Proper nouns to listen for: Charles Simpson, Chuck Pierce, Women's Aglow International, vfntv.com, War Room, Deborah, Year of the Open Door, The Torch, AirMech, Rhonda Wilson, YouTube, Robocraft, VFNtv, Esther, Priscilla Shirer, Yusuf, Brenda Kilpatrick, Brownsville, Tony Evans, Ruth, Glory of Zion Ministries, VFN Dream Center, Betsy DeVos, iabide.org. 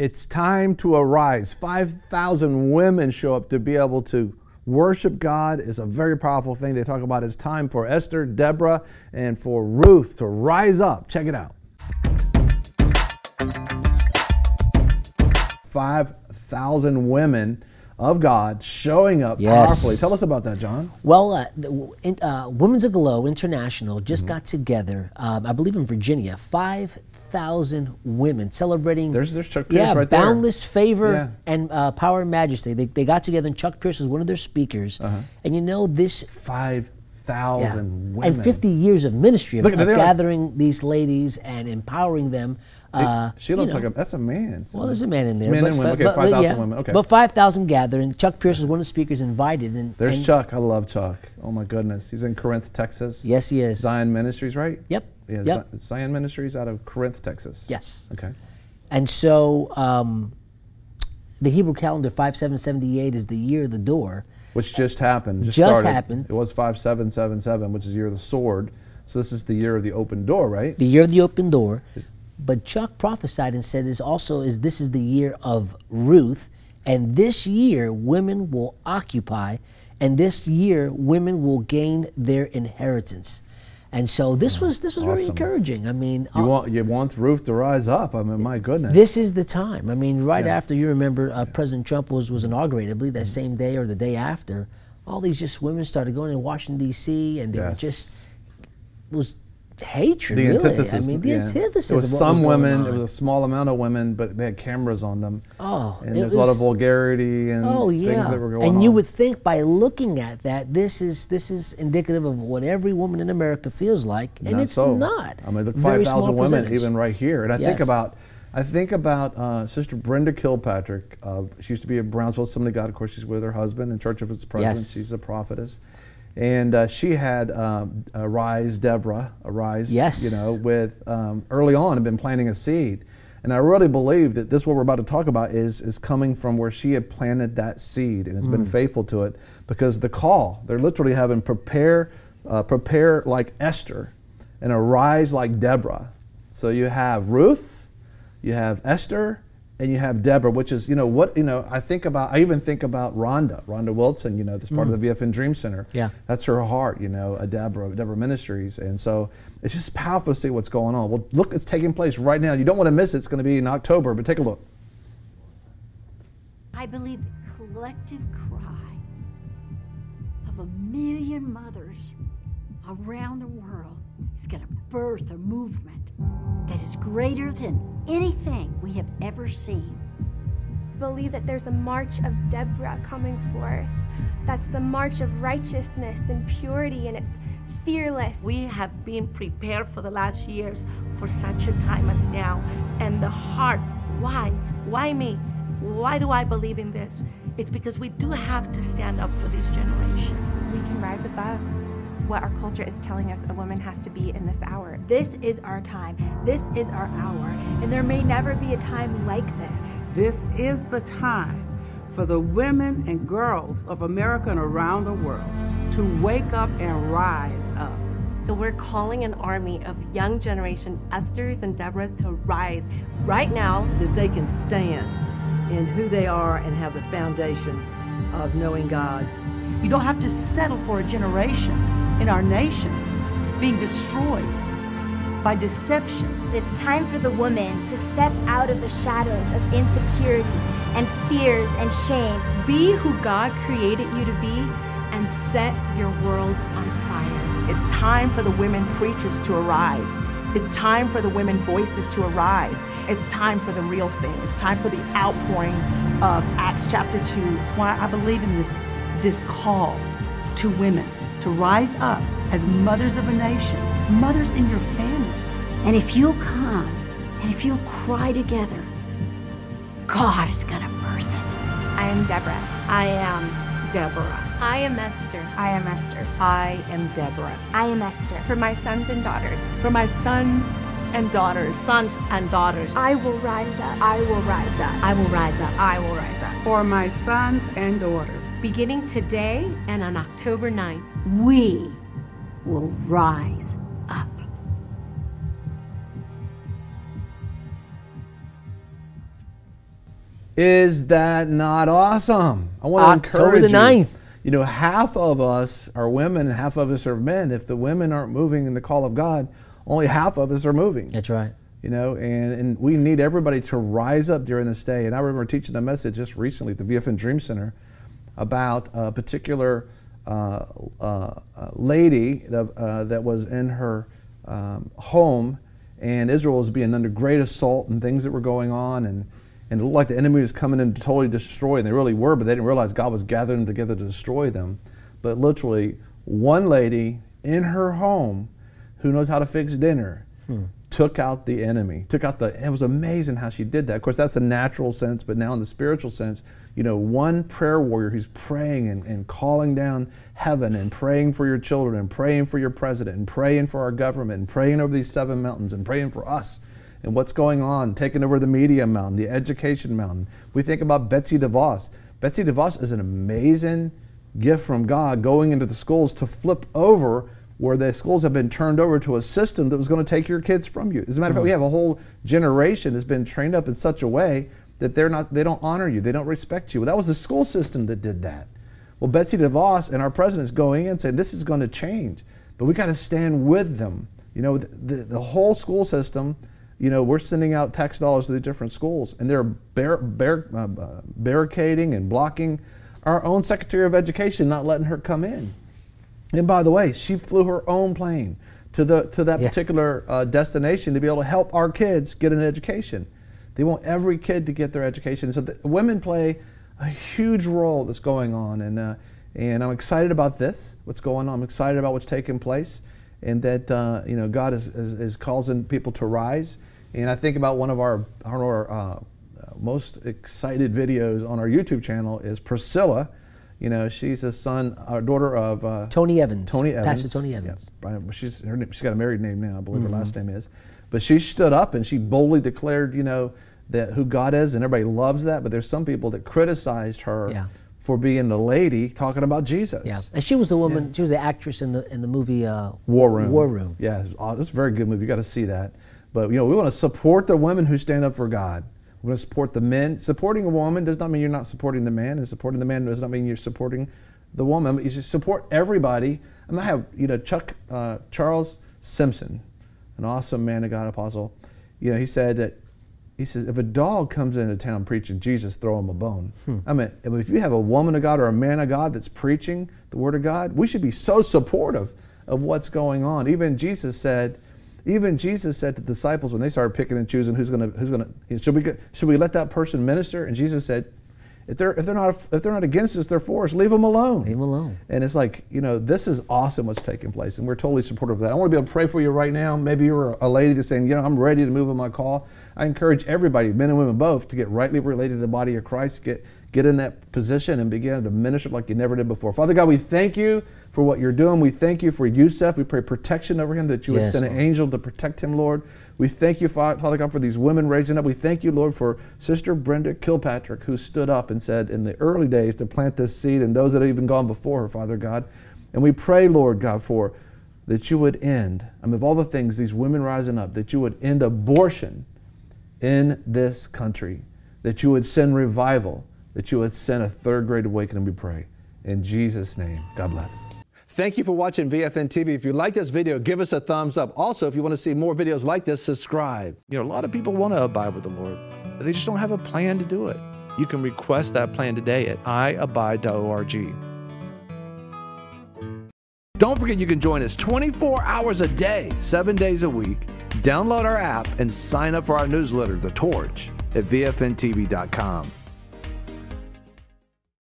It's time to arise. 5,000 women show up to be able to worship God is a very powerful thing. They talk about it's time for Esther, Deborah, and for Ruth to rise up. Check it out. 5,000 women of God showing up powerfully. Tell us about that, John. Well, Women's Aglow International just got together, I believe in Virginia, 5,000 women celebrating. There's Chuck Pierce right there. Boundless favor and power and majesty. They got together, and Chuck Pierce was one of their speakers. And you know this. 5,000 women. And 50 years of ministry of gathering these ladies and empowering them. She looks like that's a man. Well, there's a man in there. Men and women. Okay, 5,000 women. Okay. But 5,000 gathered, and Chuck Pierce was one of the speakers invited. And there's Chuck. I love Chuck. Oh my goodness, he's in Corinth, Texas. Yes, he is. Zion Ministries, right? Yep. Yeah, yep. Zion Ministries out of Corinth, Texas. Yes. Okay. And so, the Hebrew calendar 5778 is the year of the door, which just happened. Just happened. It was 5777, which is the year of the sword. So this is the year of the open door, right? The year of the open door. But Chuck prophesied and said this is the year of Ruth, and this year women will occupy, and this year women will gain their inheritance. And so this was awesome. Very encouraging. I mean, you want Ruth to rise up. I mean, my goodness. This is the time. I mean, right after you remember President Trump was inaugurated, I believe that same day or the day after, all these just women started going to Washington D.C. and they were just hatred, the really. Antithesis, I mean, the antithesis. It was it was a small amount of women, but they had cameras on them. Oh, and there's a lot of vulgarity and things that were going on. And you would think by looking at that, this is indicative of what every woman in America feels like, and it's not. I mean, look, 5,000 women even right here, and I think about Sister Brenda Kilpatrick. She used to be a Brownsville Assembly of God. Of course, she's with her husband in Church of Its Presence. Yes. She's a prophetess. And she had Arise, Deborah, yes, you know, with early on had been planting a seed. And I really believe that this, what we're about to talk about, is coming from where she had planted that seed and has been faithful to it, because the call, they're literally having prepare like Esther and arise like Deborah. So you have Ruth, you have Esther, and you have Deborah, which is, I even think about Rhonda Wilson, this part of the VFN Dream Center. Yeah. That's her heart, Deborah Ministries. And so it's just powerful to see what's going on. Well, look, it's taking place right now. You don't want to miss it. It's going to be in October, but take a look. I believe the collective cry of a million mothers around the world is going to birth a movement that is greater than anything we have ever seen. Believe that there's a march of Deborah coming forth. That's the march of righteousness and purity, and it's fearless. We have been prepared for the last years for such a time as now. And the heart, why? Why me? Why do I believe in this? It's because we do have to stand up for this generation. We can rise above what our culture is telling us a woman has to be in this hour. This is our time. This is our hour. And there may never be a time like this. This is the time for the women and girls of America and around the world to wake up and rise up. So we're calling an army of young generation Esthers and Deborahs to rise right now. That they can stand in who they are and have the foundation of knowing God. You don't have to settle for a generation in our nation being destroyed by deception. It's time for the woman to step out of the shadows of insecurity and fears and shame. Be who God created you to be and set your world on fire. It's time for the women preachers to arise. It's time for the women voices to arise. It's time for the real thing. It's time for the outpouring of Acts chapter 2. It's why I believe in this call to women to rise up as mothers of a nation, mothers in your family. And if you'll come, and if you'll cry together, God is gonna birth it. I am Deborah. I am Deborah. I am Esther. I am Esther. I am Deborah. I am Esther. For my sons and daughters. For my sons and daughters. Sons and daughters. I will rise up. I will rise up. I will rise up. I will rise up. For my sons and daughters. Beginning today and on October 9th, we will rise up. Is that not awesome? I want to encourage you. October the 9th. You know, half of us are women and half of us are men. If the women aren't moving in the call of God, only half of us are moving. That's right. You know, and we need everybody to rise up during this day. And I remember teaching a message just recently at the VFN Dream Center about a particular lady that was in her home, and Israel was being under great assault and things that were going on, and it looked like the enemy was coming in to totally destroy, and they really were, but they didn't realize God was gathering them together to destroy them. But literally, one lady in her home who knows how to fix dinner took out the enemy, it was amazing how she did that. Of course, that's the natural sense, but now in the spiritual sense, you know, one prayer warrior who's praying and calling down heaven and praying for your children and praying for your president and praying for our government and praying over these 7 mountains and praying for us and what's going on, taking over the media mountain, the education mountain. We think about Betsy DeVos. Betsy DeVos is an amazing gift from God, going into the schools to flip over where the schools have been turned over to a system that was going to take your kids from you. As a matter of fact, we have a whole generation that's been trained up in such a way that they don't honor you, they don't respect you. Well, that was the school system that did that. Well, Betsy DeVos and our president's going in and saying, this is going to change, but we got to stand with them. You know, the whole school system, you know, we're sending out tax dollars to the different schools, and they're barricading and blocking our own Secretary of Education, not letting her come in. And by the way, she flew her own plane to that particular destination to be able to help our kids get an education. They want every kid to get their education. So the women play a huge role that's going on, and I'm excited about this, what's going on. I'm excited about what's taking place, and that you know, God is causing people to rise. And I think about one of our most excited videos on our YouTube channel is Priscilla. You know, she's a daughter of Tony Evans. Tony Evans. Pastor Tony Evans. Yeah, she's got a married name now, I believe her last name is. But she stood up and she boldly declared, you know, that who God is, and everybody loves that. But there's some people that criticized her for being the lady talking about Jesus. Yeah, and she was the woman. Yeah. She was the actress in the movie War Room. War Room. Yeah, it's a very good movie. You got to see that. But you know, we want to support the women who stand up for God. We want to support the men. Supporting a woman does not mean you're not supporting the man, and supporting the man does not mean you're supporting the woman. I mean, you should support everybody. I mean, I have, you know, Charles Simpson, an awesome man of God, apostle. You know, he said that, he says, if a dog comes into town preaching Jesus, throw him a bone. I mean, if you have a woman of God or a man of God that's preaching the Word of God, we should be so supportive of what's going on. Even Jesus said to the disciples when they started picking and choosing should we let that person minister? And Jesus said, if they're not against us, they're for us. Leave them alone. Leave them alone. And it's like, you know, this is awesome what's taking place, and we're totally supportive of that. I want to be able to pray for you right now. Maybe you're a lady that's saying, you know, I'm ready to move on my call. I encourage everybody, men and women both, to get rightly related to the body of Christ. Get in that position and begin to minister like you never did before. Father God, we thank you for what you're doing. We thank you for Yusuf. We pray protection over him, that you would send an angel to protect him, Lord. We thank you, Father God, for these women raising up. We thank you, Lord, for Sister Brenda Kilpatrick, who stood up and said in the early days to plant this seed, and those that have even gone before her, Father God. And we pray, Lord God, for that you would end, I mean, of all the things, these women rising up, that you would end abortion in this country, that you would send revival, that you would send a third great awakening, we pray. In Jesus' name, God bless. Thank you for watching VFN TV. If you like this video, give us a thumbs up. Also, if you want to see more videos like this, subscribe. You know, a lot of people want to abide with the Lord, but they just don't have a plan to do it. You can request that plan today at iabide.org. Don't forget you can join us 24 hours a day, 7 days a week. Download our app and sign up for our newsletter, The Torch, at vfntv.com.